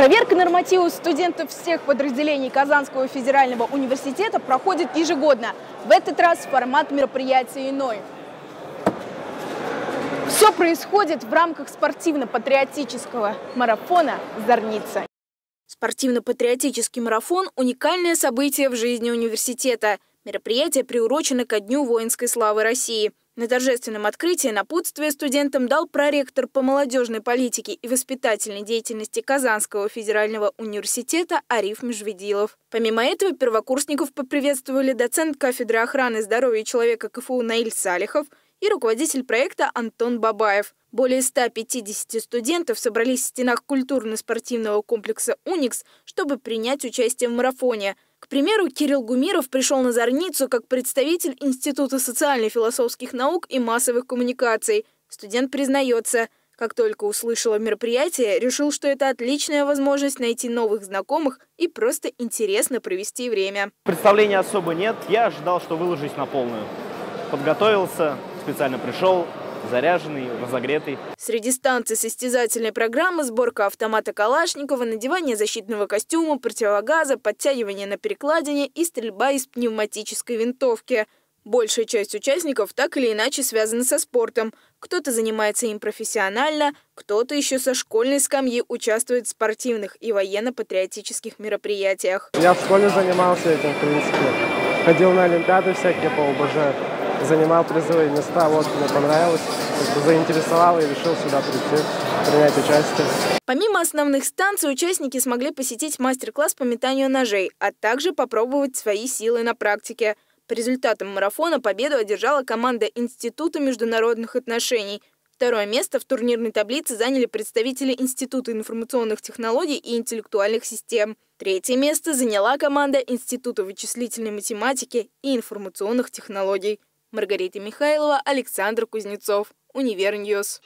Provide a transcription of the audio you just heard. Проверка нормативов студентов всех подразделений Казанского федерального университета проходит ежегодно. В этот раз формат мероприятия иной. Все происходит в рамках спортивно-патриотического марафона «Зарница». Спортивно-патриотический марафон – уникальное событие в жизни университета. Мероприятие приурочено ко Дню воинской славы России. На торжественном открытии напутствие студентам дал проректор по молодежной политике и воспитательной деятельности Казанского федерального университета Ариф Межведилов. Помимо этого, первокурсников поприветствовали доцент кафедры охраны здоровья человека КФУ Наиль Салихов и руководитель проекта Антон Бабаев. Более 150 студентов собрались в стенах культурно-спортивного комплекса «Уникс», чтобы принять участие в марафоне. К примеру, Кирилл Гумиров пришел на Зарницу как представитель Института социально-философских наук и массовых коммуникаций. Студент признается, как только услышал о мероприятии, решил, что это отличная возможность найти новых знакомых и просто интересно провести время. Представления особо нет. Я ожидал, что выложусь на полную. Подготовился, специально пришел, заряженный, разогретый. Среди станций состязательной программы сборка автомата Калашникова, надевание защитного костюма, противогаза, подтягивание на перекладине и стрельба из пневматической винтовки. Большая часть участников так или иначе связана со спортом. Кто-то занимается им профессионально, кто-то еще со школьной скамьи участвует в спортивных и военно-патриотических мероприятиях. Я в школе занимался этим, в принципе. Ходил на олимпиады всякие по ОБЖ. Занимал призовые места, вот мне понравилось, заинтересовало и решил сюда прийти, принять участие. Помимо основных станций, участники смогли посетить мастер-класс по метанию ножей, а также попробовать свои силы на практике. По результатам марафона победу одержала команда Института международных отношений. Второе место в турнирной таблице заняли представители Института информационных технологий и интеллектуальных систем. Третье место заняла команда Института вычислительной математики и информационных технологий. Маргарита Михайлова, Александр Кузнецов, Универньюс.